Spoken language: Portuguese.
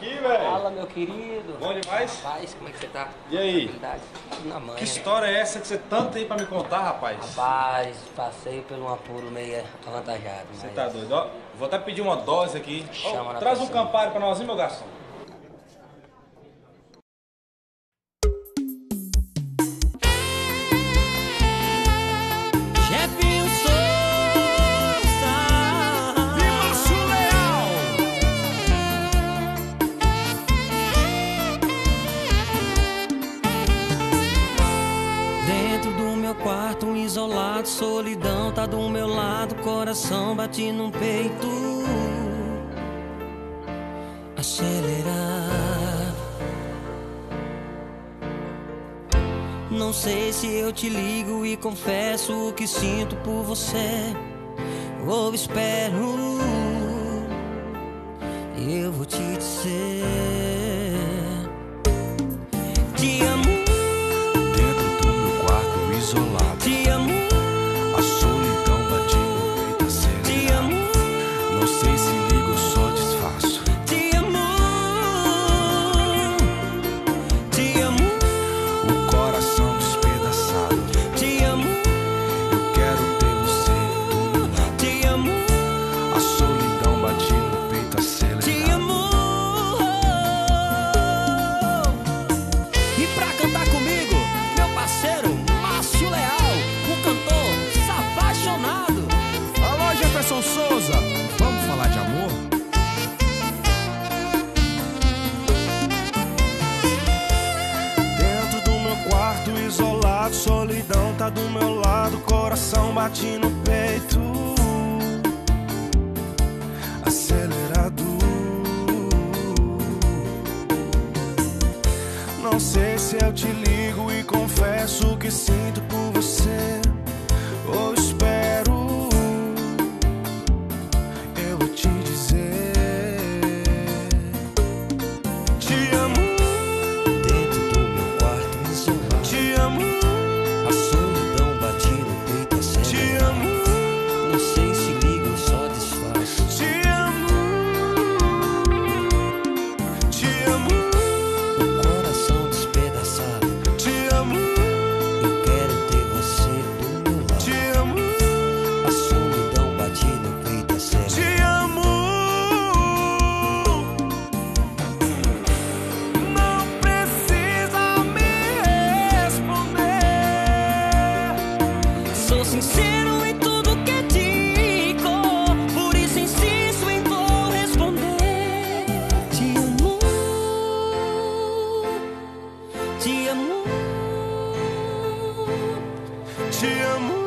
aqui, velho. Fala, meu querido. Bom demais? Rapaz, como é que você tá? E aí? Na mãe, que história é essa que você tanto tem pra me contar, rapaz? Rapaz, passei por um apuro meio avantajado. Você tá doido? Ó, vou até pedir uma dose aqui. Chama, ó, traz um Campari pra nós, hein, meu garçom? Quarto isolado, solidão tá do meu lado, coração bate num peito acelerado. Não sei se eu te ligo e confesso o que sinto por você, ou espero. Eu vou te dizer: te amo. Isolado. Te amo. A solidão bate no peito acelerado. Te amo. Não sei se ligo ou só disfarço. Te amo. Te amo. O coração despedaçado. Te amo. Eu quero ter você do meu lado. Te amo. A solidão bate no peito acelerado. Te amo. E pra cantar comigo, meu parceiro Leal, o cantor apaixonado. Alô, Jefferson Souza, vamos falar de amor? Dentro do meu quarto isolado, solidão tá do meu lado, coração bate no peito acelerado. Não sei se eu te ligo e confesso o que sinto por você, ou espero. Eu vou te dizer: te amo. Dentro do meu quarto isolado, te amo. A solidão bate no peito acelerado. Te amo. Não sei se ligo, só disfarço. Te amo. Te amo. Sincero em tudo que digo, por isso insisto em vou responder. Te amo, te amo, te amo.